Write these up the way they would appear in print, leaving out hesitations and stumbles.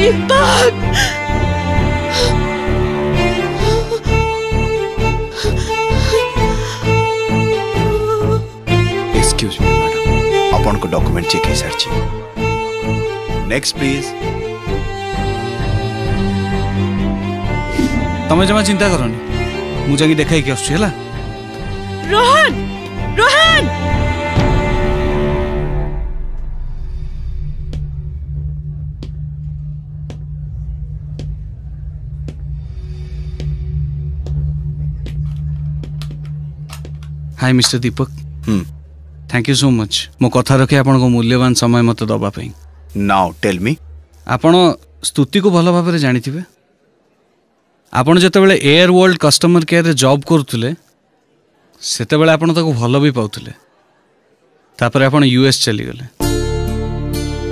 दीपक, excuse me madam, अपन को document check sir चाहिए। Next please. तमें जमा चिंता करनी, मुझे जाके देखा कि आसुची हला। Rohan, Rohan hi mister Deepak. Thank you so much मो कथा रखे आपण को मूल्यवान समय मत दबा पई। नाउ टेल मी, आपण स्तुति को भलो भाबरे जानिथिबे। आपण जते बेले एयर वर्ल्ड कस्टमर केयर रे जॉब करथुले सेते बेले आपण ताको भलो भी पाउथुले, तापर आपण यूएस चली गेले,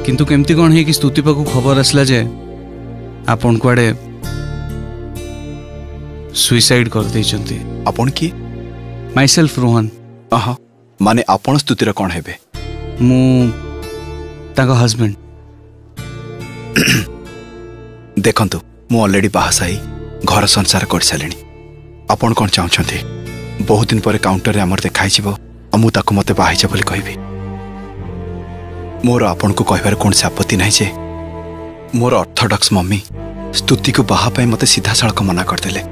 किंतु केमती कोन हे कि स्तुति पाको खबर आसला जे आपण कोडे सुसाइड कर दैछंती। आपण की? माइसेल्फ रोहन। आहा, माने आपण स्तुतिर कोन हेबे? मु ताको हस्बैंड। देखंतु, मु ऑलरेडी बाहासाई घर संसार कर सलेनी। आपण कोन चाहौ छथि? बहुत दिन परे काउंटर रे हमर देखाइ छिबो आ मु ताको मते बाहाइचा बोली कहबे। मोर आपण को कहबार कोन आपत्ति नाही जे मोर ऑर्थोडॉक्स मम्मी स्तुति को बाहा पय मते सीधा सड़क मना कर देले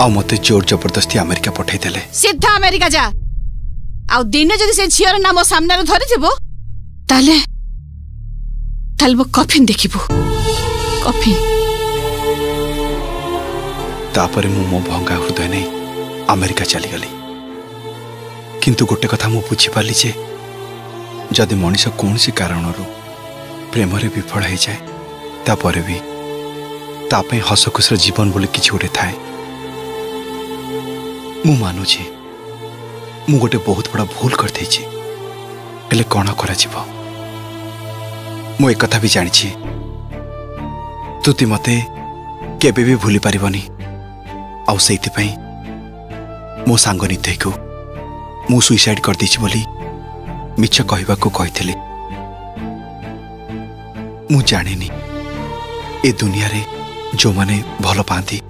आ मते जोर जबरदस्ती अमेरिका पठाई देले। सीधा अमेरिका जा आ दिने जदी से छियर नाम सामने रे धरि जेबो ताले तलबो कफिन देखिबो कफिन। तापर मो भंगा हृदय नै अमेरिका चली गली, किंतु गोटे कथा मो बुझी पाली जे जदी मनुष्य कोनसी कारण रो प्रेम रे विफल हे जाय तापर भी तापे हसखुस रे जीवन बोले किछ उठे थाए। मु मानुछे मु गोटे बहुत बड़ा भूल कर देछि, हेले कोना करा जीवो। मु एक कथा भी जानिछि तुति मते केबे भी भूली पारिबनी, आउ सेति पई मो सांग निधै को मु सुसाइड कर देछि बोली मिछ कहबा को कहिथिले। मु जानिनी ए दुनिया रे जो माने भलो पांती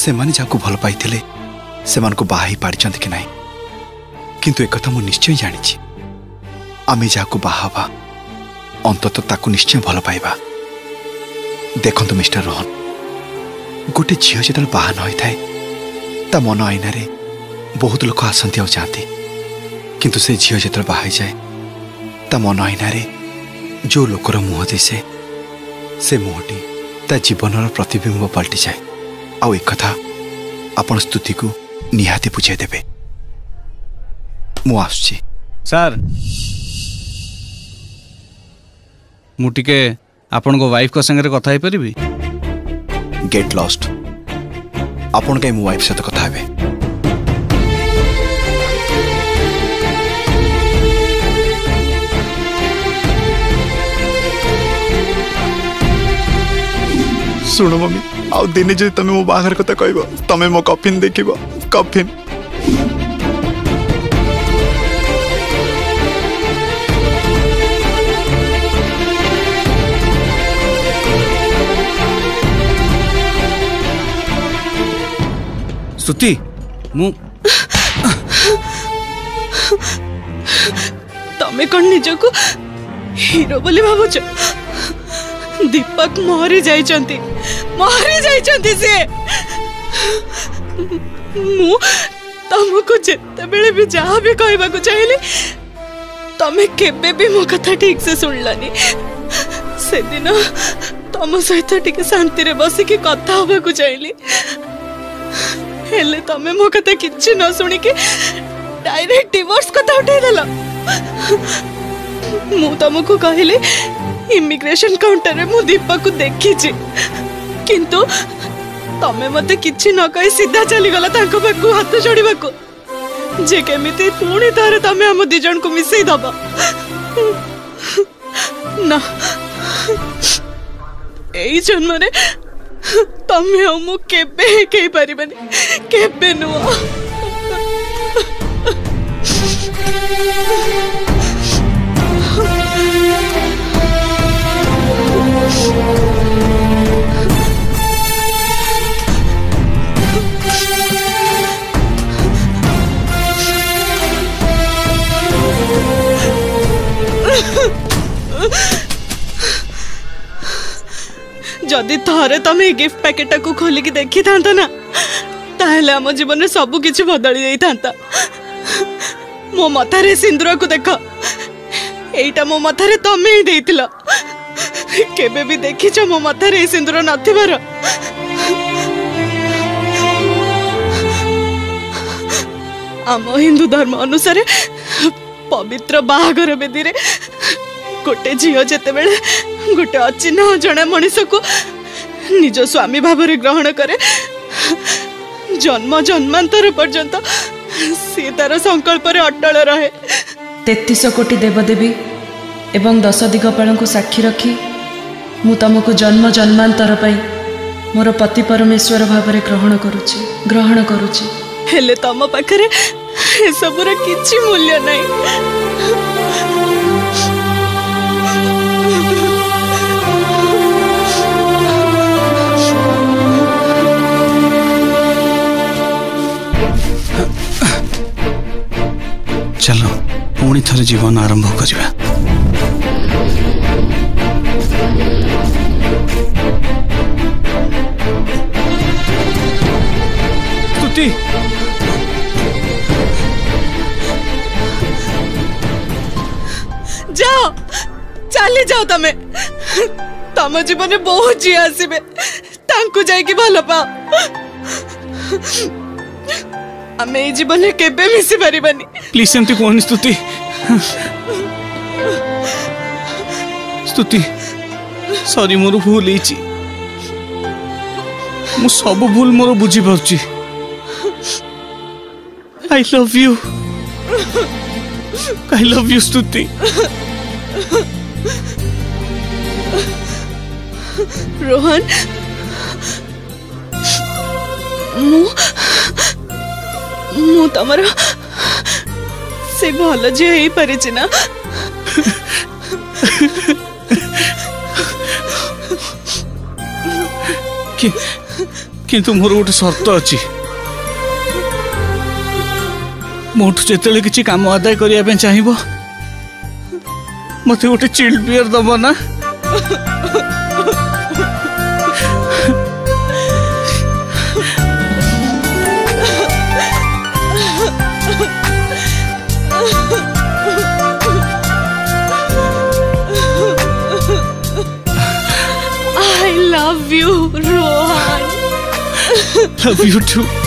से माने जाको भलो पाइथिले से मन को बाहा पारिचंत कि नहीं, किंतु एक कथा मु निश्चय जानिछि आमे जाको बाहाबा अंतत ताको निश्चय भल पाइबा। देखंतु मिस्टर रोहन, गोटे झील जतल बाहा न होई थाए ता मन आईना रे बहुत लोक आसंती आ जाती, किंतु से झील जतल बाहा जाए ता मन आईना रे जो लोकर मुह दिसे से मुहटी ता जीवनर प्रतिबिंब पलटि जाए। आ एक कथा आपण स्तुति को निहाते पूछे देबे। मु आसुची सर, मुटिके आपण को वाइफ को संगे कथा हे परबी। गेट लॉस्ट, आपण के मु वाइफ से तो कथा हेबे। सुनो मम्मी, आउ दिने जे तमे मो बाहर कथा कहबो तमे मो कफिन देखिबो कफिन। स्तुति मु तमे कोन निजो को हीरो बोली भाबो छ? दीपक मरी जाई चंती से मु तम को जते बेले भी जहां भी कहबा को चाहेले तमे केबे भी मो कथा ठीक से सुनलानी। से दिन तम सहित ठीक शांति रे बसी के कथा होबा को चाहेली, हेले तमे मो कथा किछ न सुनी के डायरेक्ट डिवोर्स कथा उठे देला। मु तम को कहले इमिग्रेशन काउंटर में मु दीपक को देखी छी, किंतु तमे मते किछि न कहि सीधा चली गला ताको बाकू हाथ जोड़ीबा को जे केमिति पूर्ण तारे तमे हम दिजन को मिसै दबा ना। एई जन्म रे तमे हमो केबे कहि परिबनी, केबे नो। जदि थरे तमे गिफ्ट पैकेट को खोलिक देखी था ना ताहले आम जीवन में सब कुछ बदली जाता। मो मथारे सिंदूर को देख एटा मो मथारे तमे ही देइथिल केबे भी देखी छ मो मथारे सिंदूर नथिबार। आम हिंदू धर्म अनुसार पवित्र बाहागर बेदी रे गोटे झील जिते बेले गोटे अचिन्ह अजणा मनीष को निज स्वामी भाव में ग्रहण करे जन्म जन्मांतर पर्यंत सी तार संकल्प अटल रहे। 33 कोटी देवदेवी एवं 10 दिगपाल को साक्षी रखी मु तुमको जन्म जन्मांतर पाई मोर पति परमेश्वर भाव में ग्रहण करुची। हेले तम पाखरे ए सबुर किछि मूल्य नहीं। चलो पुणी थरे जीवन आरंभ करिवा। स्तुति जाओ चली जाओ तमे तम जीवन में बहुत जी आसबे तांकु जाय कि भलो पाओ। आमे जीवन में केबे मिसी परिबनी। प्लीज सेंती कोन स्तुति सॉरी मोर भूल हिची मु सब भूल मोर बुझी परची। I love you Stuti. Rohan मु तमर से भल झी हो पारिछि ना। किंतु मोर गोटे शर्त अछि मोठ जेतेले किछि काम आदाय करिया पे चाहिबो मते गोटे चिल्ड बियर दबो ना। I love you, Rohan. Love you too.